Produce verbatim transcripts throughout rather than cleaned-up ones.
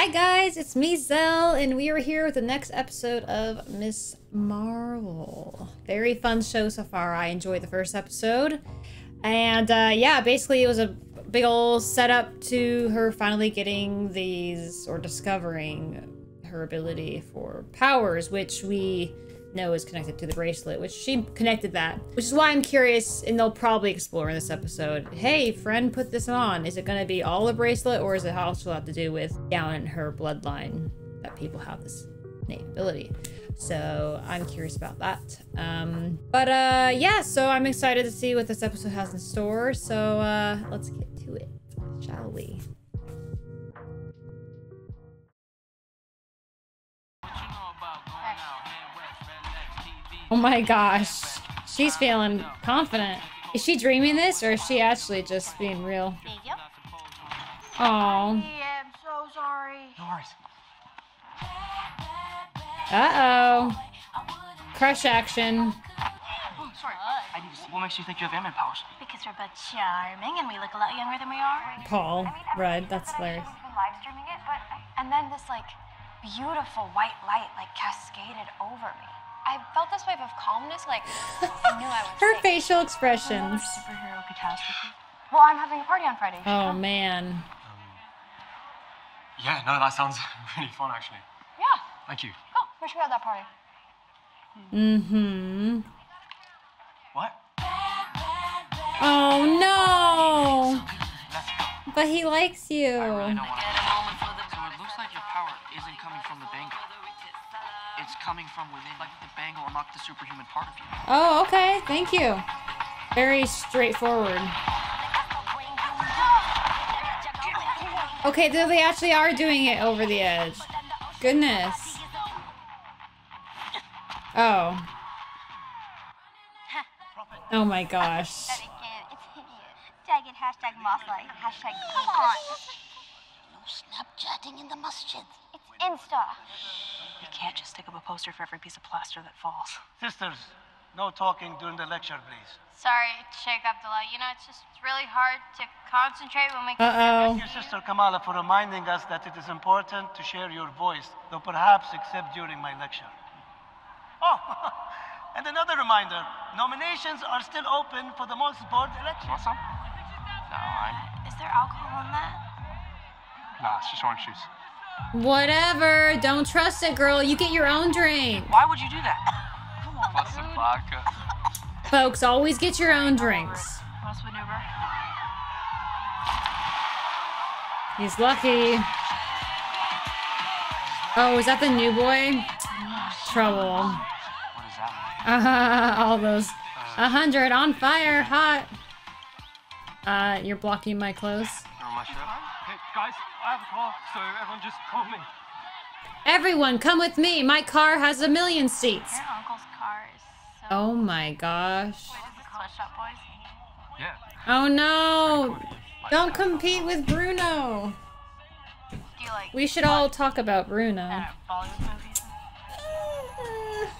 Hi guys, it's me, Zell, and we are here with the next episode of Miss Marvel. Very fun show so far. I enjoyed the first episode. And uh, yeah, basically it was a big old setup to her finally getting these, or discovering her ability for powers, which we know is connected to the bracelet, which she connected that. Which is why I'm curious, and they'll probably explore in this episode, hey, friend, put this on. Is it gonna be all the bracelet, or is it also have to do with down in her bloodline that people have this innate ability? So I'm curious about that. Um, but uh, yeah, so I'm excited to see what this episode has in store. So uh, let's get to it, shall we? Oh my gosh, she's feeling confident. Is she dreaming this, or is she actually just being real? Oh. Uh-oh. Crush action. Oh, sorry. I need to see. What makes you think you have Ant-Man powers? Because we're both charming and we look a lot younger than we are. Paul, I mean, Rudd, that's hilarious. Live streaming it, but and then this like beautiful white light like cascaded over me. I felt this wave of calmness, like I knew I was her sick. Facial expressions. Superhero catastrophe. Well, I'm having a party on Friday. Oh, you know? Man. Um, yeah, no, that sounds really fun, actually. Yeah. Thank you. Cool. We should go to that party. Mm-hmm. What? Oh, no. Let's go. But he likes you. I really don't want to. So it looks like your power isn't coming from the bank. It's coming from within, like the bangle unlocked the superhuman part of you. Oh, okay. Thank you. Very straightforward. Okay, they actually are doing it over the edge. Goodness. Oh. Oh my gosh. No Snapchatting in the masjid. It's Insta. You can't just stick up a poster for every piece of plaster that falls. Sisters, no talking during the lecture, please. Sorry, Sheikh Abdullah. You know, it's just it's really hard to concentrate when we... Uh-oh. Thank you, Sister Kamala, for reminding us that it is important to share your voice, though perhaps except during my lecture. Oh, and another reminder. Nominations are still open for the most board election. Awesome. No, I'm... Is there alcohol in that? Nah, it's just orange juice. Whatever, don't trust it, girl. You get your own drink. Why would you do that? Come on, what's the vodka? Folks, always get your own drinks. What's with Uber? He's lucky. Oh, is that the new boy? Trouble. What is that? Uh-huh, all those. A hundred on fire, hot. Uh, you're blocking my clothes. Hey, guys. I have a car, so everyone just call me. Everyone, come with me. My car has a million seats. Your uncle's car is so... Oh my gosh. Wait, is this Sweat Shop Boys? Yeah. Oh no! Don't compete with Bruno. Do you like we should all talk about Bruno. I don't know, Bollywood movies.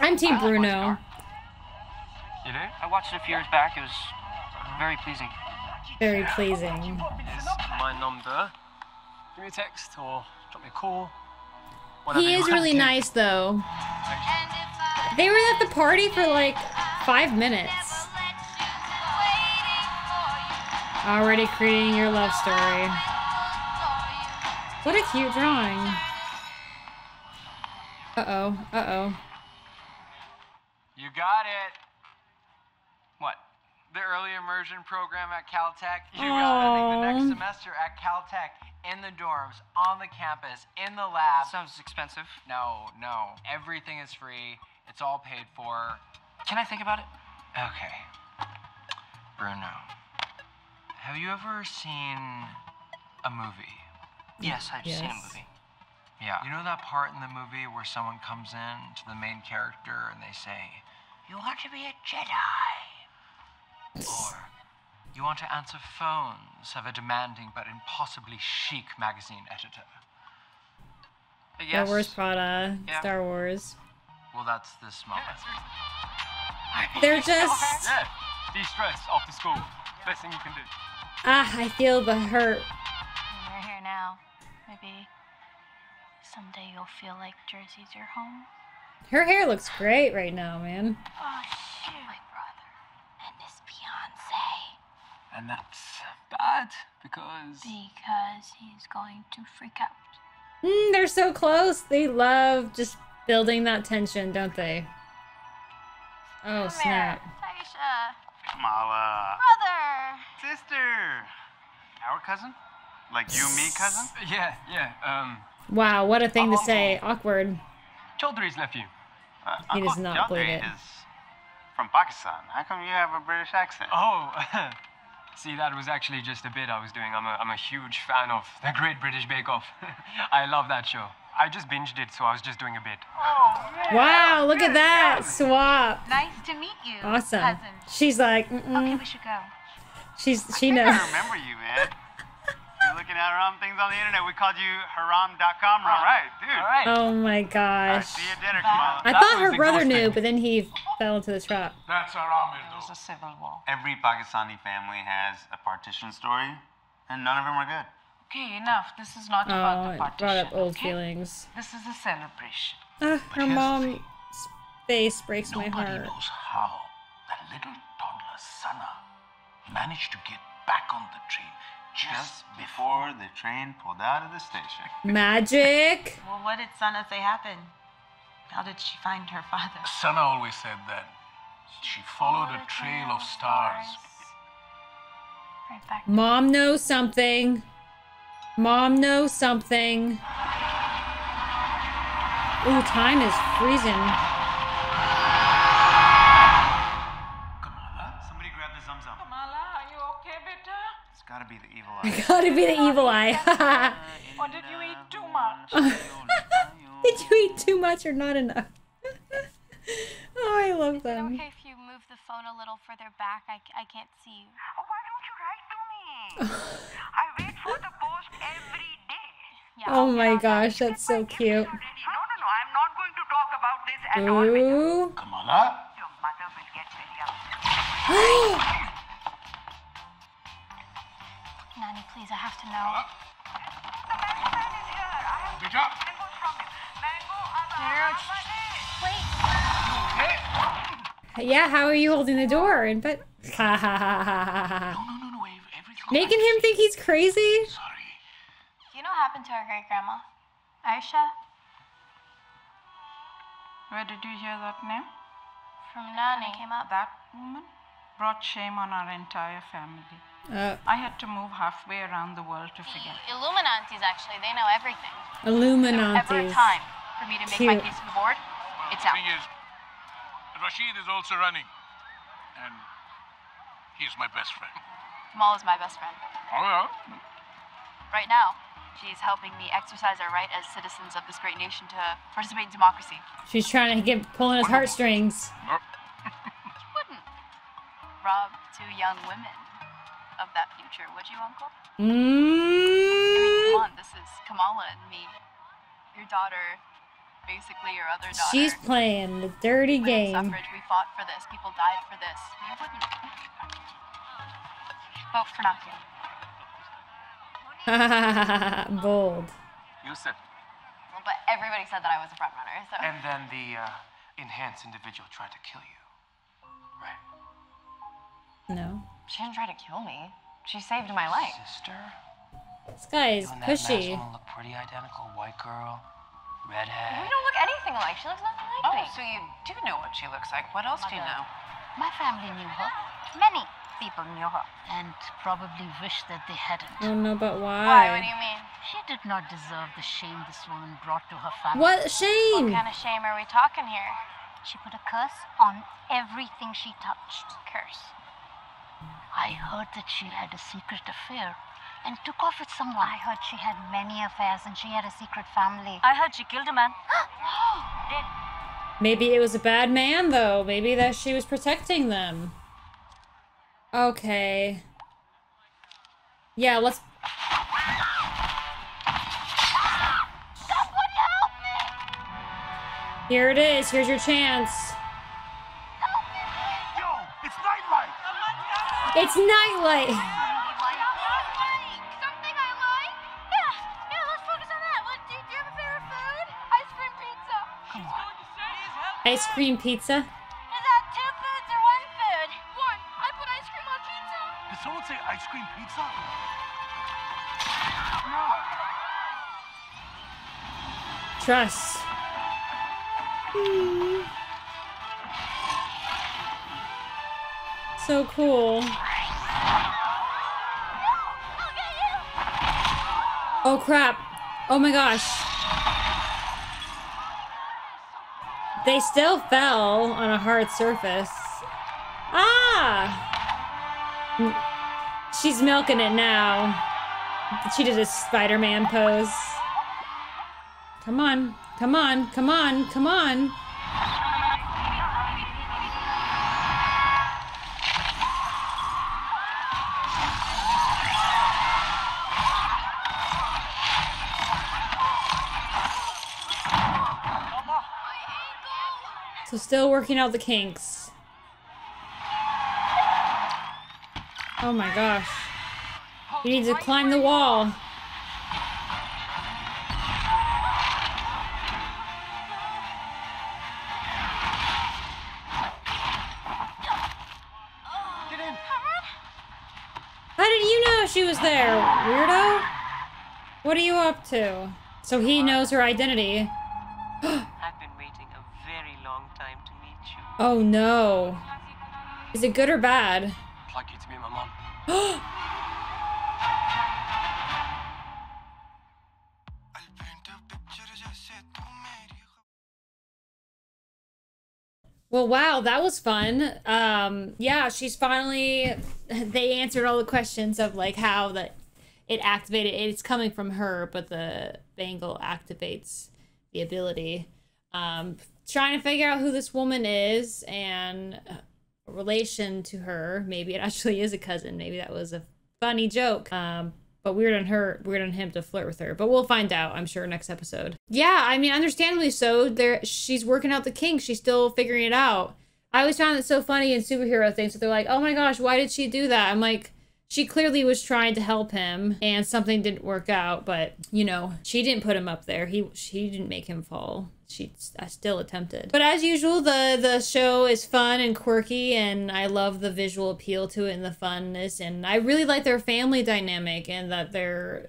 I'm Team Bruno. You do? I watched it a few years back. It was very pleasing. Very pleasing. Yes, my number. Give me a text or drop me a call. He is really nice though. They were at the party for like five minutes. Already creating your love story. What a cute drawing. Uh-oh, uh-oh. You got it. What? The early immersion program at Caltech. You are spending the next semester at Caltech in the dorms, on the campus, in the lab. Sounds expensive. No, no. Everything is free. It's all paid for. Can I think about it? Okay. Bruno, have you ever seen a movie? Yes, I've yes. seen a movie. Yeah. You know that part in the movie where someone comes in to the main character and they say, "You want to be a Jedi." Or, you want to answer phones of a demanding but impossibly chic magazine editor. Yes. Star Wars, Prada, yeah. Star Wars. Well, that's this moment. They're just... Yeah, de-stress after school. Best thing you can do. Ah, I feel the hurt. You're here now. happy. Someday you'll feel like Jersey's your home. Her hair looks great right now, man. Oh, shoot. My brother and his fiance. And that's bad because... Because he's going to freak out. Mm, they're so close. They love just building that tension, don't they? Oh, Come snap. Here. Aisha. Kamala. Brother. Sister. Our cousin? Like you, me cousin? Yeah, yeah. Um. Wow, what a thing uh, to say. Um, Awkward. Chaudhry's nephew. Uh, he does not believe it. Is from Pakistan. How come you have a British accent? Oh, see, that was actually just a bit I was doing. I'm a, I'm a huge fan of The Great British Bake Off. I love that show. I just binged it, so I was just doing a bit. Oh, man. Wow, look Good. at that swap. Nice to meet you. Awesome. Cousin. She's like, mm-mm. Okay, we should go. She's, she I knows. I remember you, man. Looking at haram things on the internet. We called you haram dot com. All right, dude. All right. Oh my gosh. See you at dinner, Kamala. I thought her brother knew, but then he fell into the trap. That's haram. It was a civil war. Every Pakistani family has a partition story, and none of them are good. Okay, enough. This is not oh, about the partition. Oh, brought up old okay? feelings. This is a celebration. Uh, her mom's face breaks Nobody my heart. Nobody knows how that little toddler Sana managed to get back on the train. Just before the train pulled out of the station. Magic! Well, what did Sana say happened? How did she find her father? Sana always said that she followed a trail of stars. Right back. Mom knows something. Mom knows something. Ooh, time is freezing. Kamala, somebody grab the Zamzam. Kamala, are you okay, beta? It's gotta be the evil eye. It's gotta be the evil eye. Or did you eat too much? Did you eat too much or not enough? Oh, I love them. Is it okay if you move the phone a little further back? I, I can't see you. Oh, why don't you write to me? I wait for the post every day. Yeah, oh my gosh, that's so cute. No, no, no, I'm not going to talk about this at Ooh. all. Kamala? Your mother will get very upset. Nanny, please, I have to know. Hello? The mango man is here. I have Good job. mangoes from him. Mango, Wait. Okay. Yeah, how are you holding the door? And but ha ha ha ha ha. No, no, no, everything. Making him think he's crazy. Sorry. You know what happened to our great grandma, Aisha? Where did you hear that name? From Nanny. Came out. That woman brought shame on our entire family. Uh, I had to move halfway around the world to forget. Illuminantes, actually, they know everything. Illuminantes. If there's ever a time for me to make Cute. my case to the board, well, it's the out. The thing is, Rashid is also running, and he's my best friend. Kamal is my best friend. Oh, yeah? Right now, she's helping me exercise our right as citizens of this great nation to participate in democracy. She's trying to get pulling his heartstrings. She wouldn't rob two young women of that future, would you, Uncle? Mm. I mean, come on, this is Kamala and me. Your daughter, basically your other daughter. She's playing the dirty Women's game. Suffrage, we fought for this. People died for this. You wouldn't vote for nothing. Bold. Yusuf. Well, but everybody said that I was a front runner, so. And then the uh, enhanced individual tried to kill you, right? No. She didn't try to kill me. She saved my life. Sister? This guy is pushy. You and that mask woman look pretty identical. White girl, redhead. We don't look anything alike. She looks nothing like me. Oh, so you do know what she looks like. What else do you know? My family knew her. Many people knew her. And probably wish that they hadn't. Oh, no, but why? Why? What do you mean? She did not deserve the shame this woman brought to her family. What shame? What kind of shame are we talking here? She put a curse on everything she touched. Curse. I heard that she had a secret affair and took off with someone. I heard she had many affairs and she had a secret family. I heard she killed a man. Did. Maybe it was a bad man, though. Maybe that she was protecting them. Okay. Yeah, let's... Someone help me! Here it is. Here's your chance. It's nightlight. Something I like. Yeah, yeah. Let's focus on Ice cream pizza? Is that two foods or one food? One. I put ice cream on pizza. Did someone say ice cream pizza? No. Trust. Mm. So cool. Oh crap. Oh my gosh. They still fell on a hard surface. Ah! She's milking it now. She did a Spider-Man pose. Come on. Come on. Come on. Come on. Still working out the kinks. Oh my gosh. You need to climb the wall. Get in. How did you know she was there, weirdo? What are you up to? So he knows her identity. Oh no. Is it good or bad? I'd like you to meet my mom. Well, wow, that was fun. Um, yeah, she's finally, they answered all the questions of like how that it activated, it's coming from her, but the bangle activates the ability. Um, Trying to figure out who this woman is and a relation to her. Maybe it actually is a cousin. Maybe that was a funny joke. Um, but weird on her, weird on him to flirt with her. But we'll find out, I'm sure, next episode. Yeah, I mean, understandably so. There, she's working out the kinks. She's still figuring it out. I always found it so funny in superhero things that they're like, "Oh my gosh, why did she do that?" I'm like, she clearly was trying to help him, and something didn't work out. But you know, she didn't put him up there. He, she didn't make him fall. She still attempted. But as usual, the the show is fun and quirky, and I love the visual appeal to it and the funness. And I really like their family dynamic, and that they're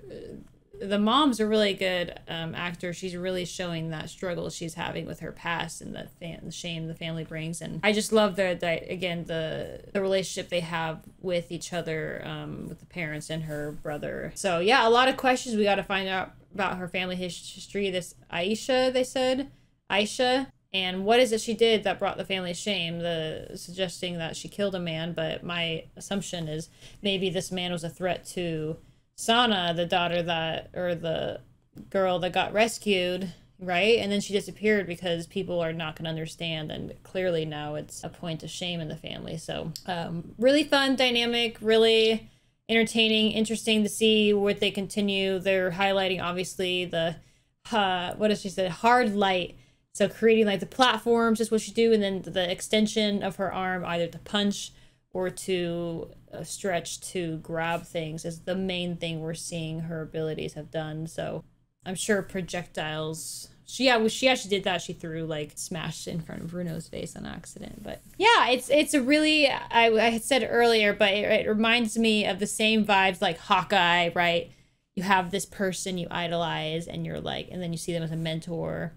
the mom's a really good um, actor. She's really showing that struggle she's having with her past and the, fam the shame the family brings. And I just love their that again the the relationship they have with each other, um, with the parents and her brother. So yeah, a lot of questions we got to find out about her family history. This Aisha, they said, Aisha, and what is it she did that brought the family shame? The suggesting that she killed a man, but my assumption is maybe this man was a threat to Sana, the daughter that, or the girl that got rescued, right? And then she disappeared because people are not going to understand, and clearly now it's a point of shame in the family. So um, really fun, dynamic, really entertaining, interesting to see what they continue. They're highlighting obviously the uh, what does she say? Hard light. So creating like the platforms is what she do, and then the extension of her arm either to punch or to uh, stretch to grab things is the main thing we're seeing her abilities have done. So I'm sure projectiles. She, yeah, well, she actually did that. She threw, like, smashed in front of Bruno's face on accident. But yeah, it's it's a really, I, I had said earlier, but it, it reminds me of the same vibes like Hawkeye, right? You have this person you idolize and you're like, and then you see them as a mentor.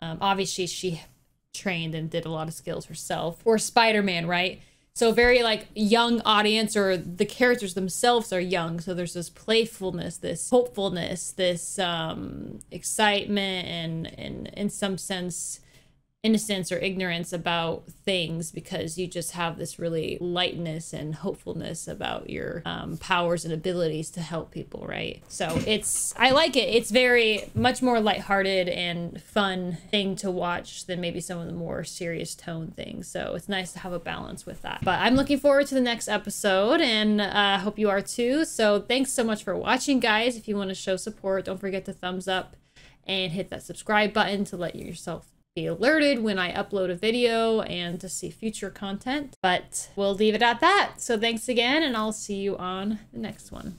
Um, obviously, she trained and did a lot of skills herself. Or Spider-Man, right? So very, like, young audience, or the characters themselves are young. So there's this playfulness, this hopefulness, this um, excitement, and, and in some sense, innocence or ignorance about things, because you just have this really lightness and hopefulness about your um, powers and abilities to help people, right? So it's, I like it. It's very much more lighthearted and fun thing to watch than maybe some of the more serious tone things. So it's nice to have a balance with that. But I'm looking forward to the next episode, and I uh, hope you are too. So thanks so much for watching, guys. If you want to show support, don't forget to thumbs up and hit that subscribe button to let yourself be alerted when I upload a video and to see future content. But we'll leave it at that. So thanks again, and I'll see you on the next one.